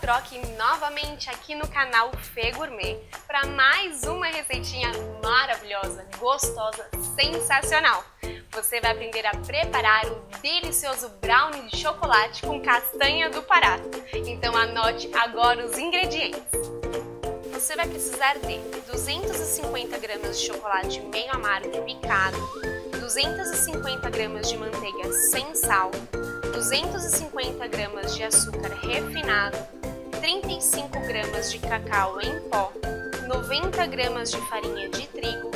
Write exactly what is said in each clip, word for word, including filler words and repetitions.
Quatrocchi novamente aqui no canal Fê Gourmet para mais uma receitinha maravilhosa, gostosa, sensacional. Você vai aprender a preparar o delicioso brownie de chocolate com castanha do Pará. Então anote agora os ingredientes. Você vai precisar de duzentos e cinquenta gramas de chocolate meio amargo picado, duzentos e cinquenta gramas de manteiga sem sal, duzentos e cinquenta gramas de açúcar refinado, trinta e cinco gramas de cacau em pó, noventa gramas de farinha de trigo,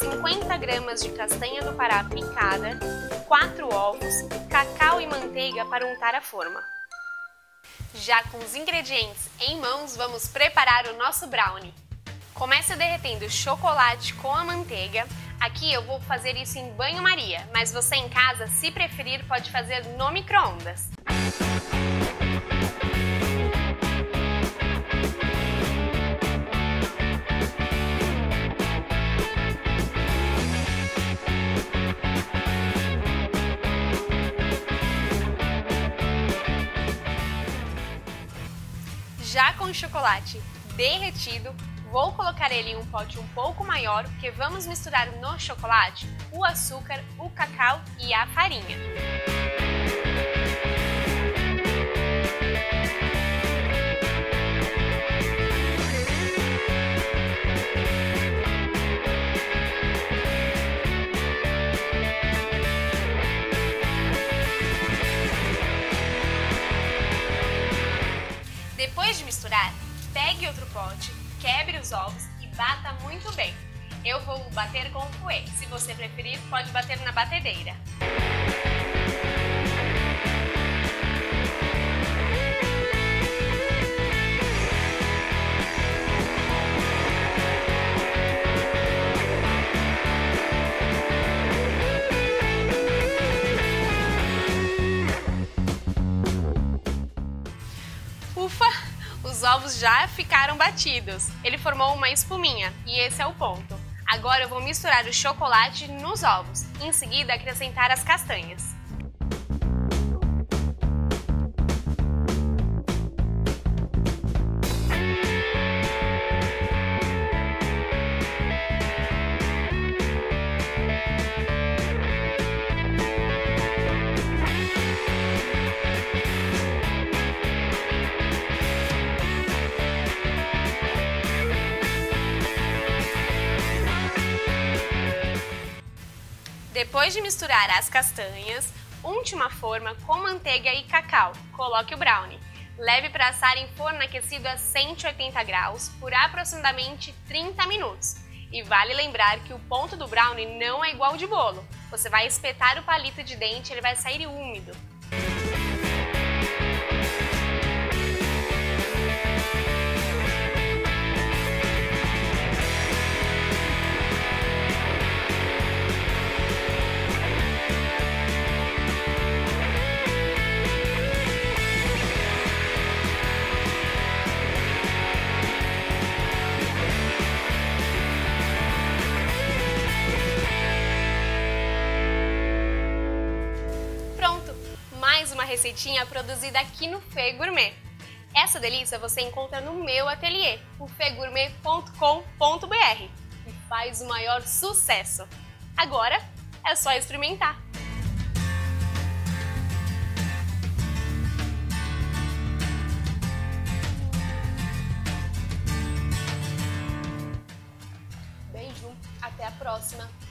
cinquenta gramas de castanha do Pará picada, quatro ovos, cacau e manteiga para untar a forma. Já com os ingredientes em mãos, vamos preparar o nosso brownie. Comece derretendo o chocolate com a manteiga. Aqui eu vou fazer isso em banho-maria, mas você em casa, se preferir, pode fazer no micro-ondas. Já com o chocolate derretido, vou colocar ele em um pote um pouco maior, porque vamos misturar no chocolate o açúcar, o cacau e a farinha. Depois de misturar, pegue outro pote, quebre os ovos e bata muito bem. Eu vou bater com o fouet. Se você preferir, pode bater na batedeira. Ufa! Os ovos já ficaram batidos, ele formou uma espuminha e esse é o ponto. Agora eu vou misturar o chocolate nos ovos, em seguida acrescentar as castanhas. Depois de misturar as castanhas, unte uma forma com manteiga e cacau, coloque o brownie. Leve para assar em forno aquecido a cento e oitenta graus por aproximadamente trinta minutos. E vale lembrar que o ponto do brownie não é igual de bolo. Você vai espetar o palito de dente e ele vai sair úmido. Uma receitinha produzida aqui no Fê Gourmet. Essa delícia você encontra no meu ateliê, o fegourmet ponto com ponto br, e faz o maior sucesso. Agora é só experimentar. Beijo, até a próxima!